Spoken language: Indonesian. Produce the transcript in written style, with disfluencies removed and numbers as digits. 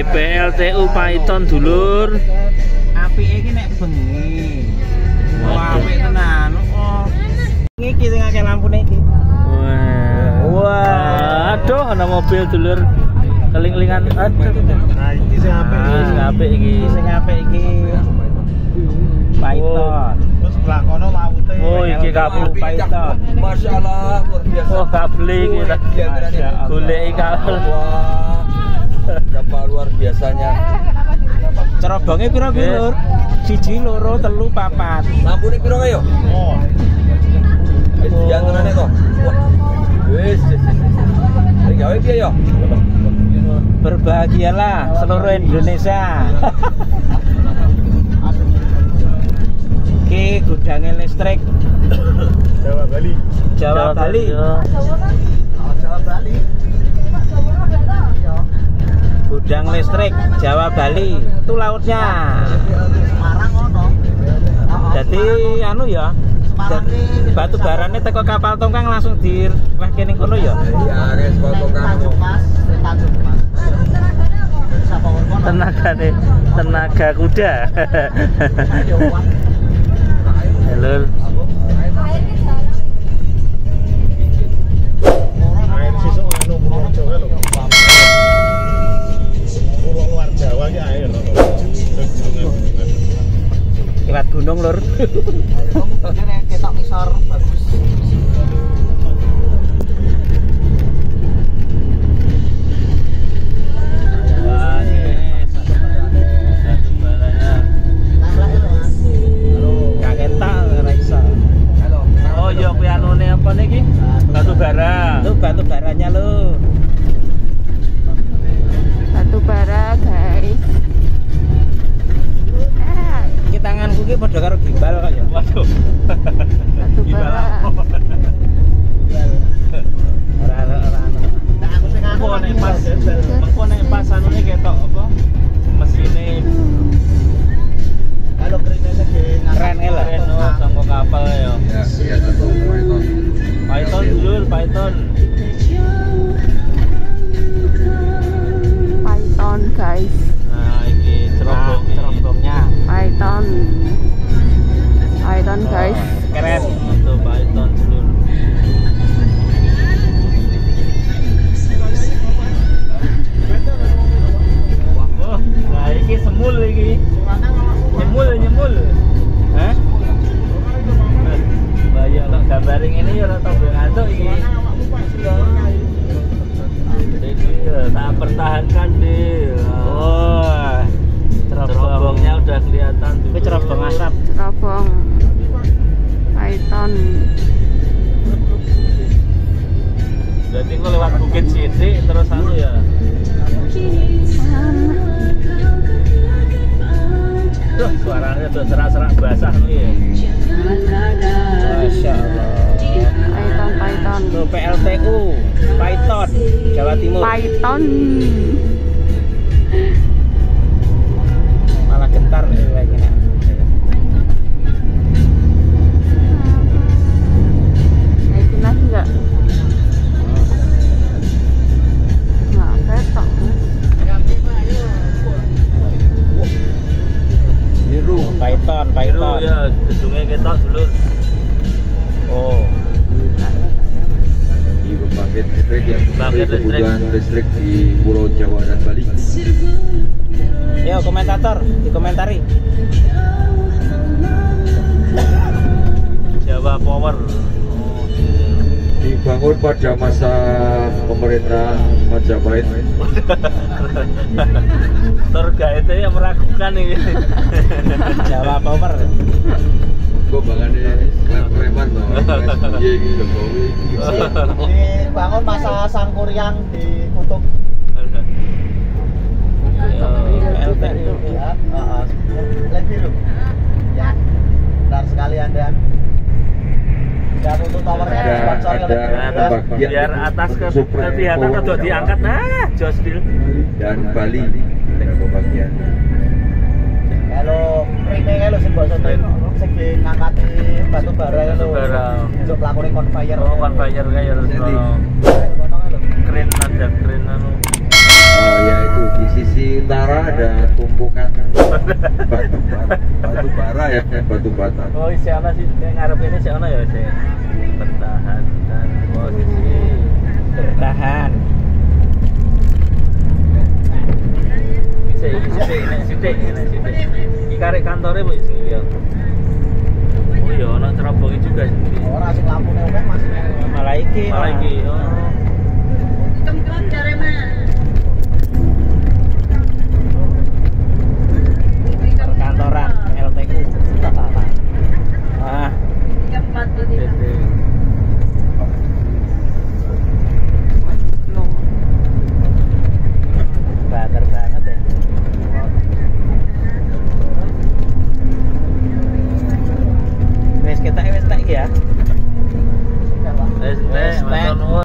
nggih PLTU Paiton dulur. Apike iki nek bengi. Wah, apik tenan. Oh. Iki sing akeh lampune iki. Wah. Aduh, ana mobil dulur. Keling-kelingan. Aduh. Nah, iki sing apik iki, sing apik iki. Sing apik iki. Paiton. Terus sebelah kono laute. Oh, iki kabeh Paiton. Masyaallah, luar biasa. Oh, kabeh iki. Goleki kabeh. Berapa luar biasanya. Cerobongnya piro-piro? Siji, loro, telu, papat. Lampune piro kae yo? Oh. Wis diantarane to. Wis. Iki gawe piye yo? Berbahagialah seluruh Indonesia. Ki gudangnya listrik. Jawa Bali. Jawa Bali. Jawa Bali. Gudang listrik Jawa Bali itu lautnya. Semarang ono. Jadi anu ya. Batu barane teko kapal tongkang langsung direh kene kono ya. Iya, res tongkang. Tenaga kuda. Halo. Kilat gunung lur. Ketok ngisor bagus. Oh, yo kuwi anune apa niki? Batu bara. Lho, batu baranya lho. Batu bara, guys. Tanganku ki padha karo gimbal kok ya. Waduh. Gimbal. Ora. Nah, aku sing aku nek pas mengko nek pas anune ketok apa? Mesine. Halo krene segi keren e lho. Sangko kapal ya. Ya, Paiton dulur, Paiton. Paiton guys. Nah, iki cerobongnya. Paiton guys, keren itu Paiton dulur. Wah, nah ini semul lagi, nyemul. Hah? Bayar lo gambaring ini ya tau ngantuk ini. Tak pertahankan deh. Oh. Cerobongnya udah kelihatan. Itu cerobong asap. Cerobong Paiton. Berarti kok lewat bukit sithik terus anu ya. Duh, suaranya tuh serak-serak basah nih ya. Masya Allah. Paiton. Tuh PLTU Paiton Jawa Timur. Paiton. Gentar nih kayaknya. Nah, enggak. Nah, ketok. Biru, Paiton. Ya, gedungnya ketok dulu. Oh. Ini pembangkit listrik yang kebutuhan listrik di Pulau Jawa dan Bali. Yo komentator, dikomentari. Jawa Power. Oh, dibangun pada masa pemerintah Majapahit. Surga itu yang meragukan ini. Jawa Power. Gue bangannya lem-leman loh. Dibangun masa Sangkuriang di Kutub. Ya, benar sekali Anda. Dan untuk towernya ada biar atas kelihatan untuk diangkat. Nah, Josdil dan Bali. Halo, primenge lho sing mbok soten. Sing ngangkati batu bara lho. Untuk lakune conveyor. Oh, conveyor kae ya lho. Keren, ada keren anu. yaitu di sisi utara ada tumpukan batu bara ya, batu bata. Oh isi ana sih, ngarep ini si ana ya sih. Bertahan dan posisi bertahan. Isi ini. Ikarek kantore Bu sing ya. Oh ya ana cerobongi juga sih. Ora sing lampune oke Mas. Malah iki. Oh. Temen-temen jare mah. Kantoran PLTU apa-apa. Ah. Bader banget ya. Wes ketek ya.